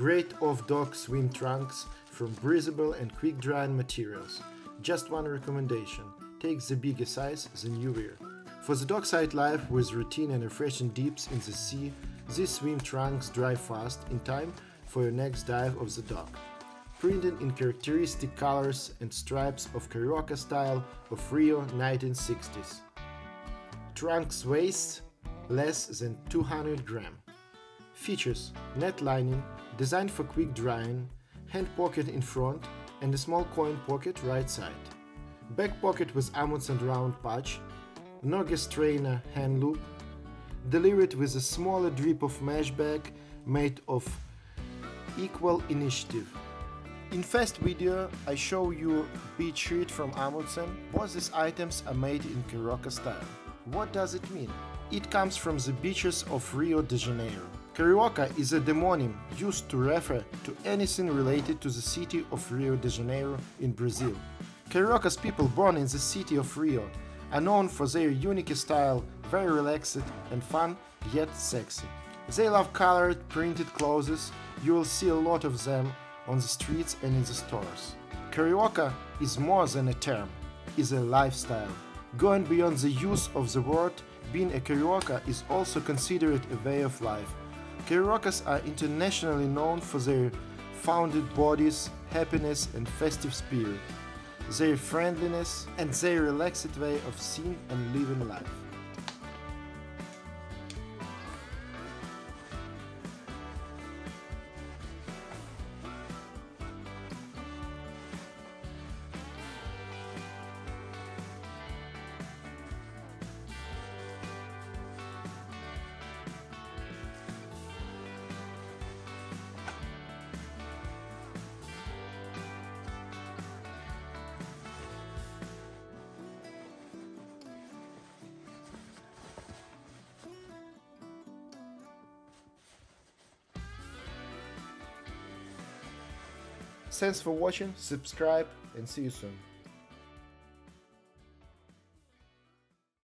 Great off-dock swim trunks from breathable and quick-drying materials. Just one recommendation, take the bigger size than you wear. For the dockside life with routine and refreshing dips in the sea, these swim trunks dry fast in time for your next dive of the dock. Printed in characteristic colors and stripes of Carioca style of Rio 1960s. Trunks weighs less than 200 grams. Features: net lining, designed for quick drying, hand pocket in front and a small coin pocket right side. Back pocket with Amundsen round patch, Noga strainer hand loop, delivered with a smaller drip of mesh bag made of equal initiative. In first video I show you beach sheet from Amundsen. Both these items are made in Carioca style. What does it mean? It comes from the beaches of Rio de Janeiro. Carioca is a demonym used to refer to anything related to the city of Rio de Janeiro in Brazil. Carioca's people born in the city of Rio are known for their unique style, very relaxed and fun, yet sexy. They love colored, printed clothes. You will see a lot of them on the streets and in the stores. Carioca is more than a term, is a lifestyle. Going beyond the use of the word, being a carioca is also considered a way of life. Cariocas are internationally known for their founded bodies, happiness and festive spirit, their friendliness and their relaxed way of seeing and living life. Thanks for watching, subscribe and see you soon.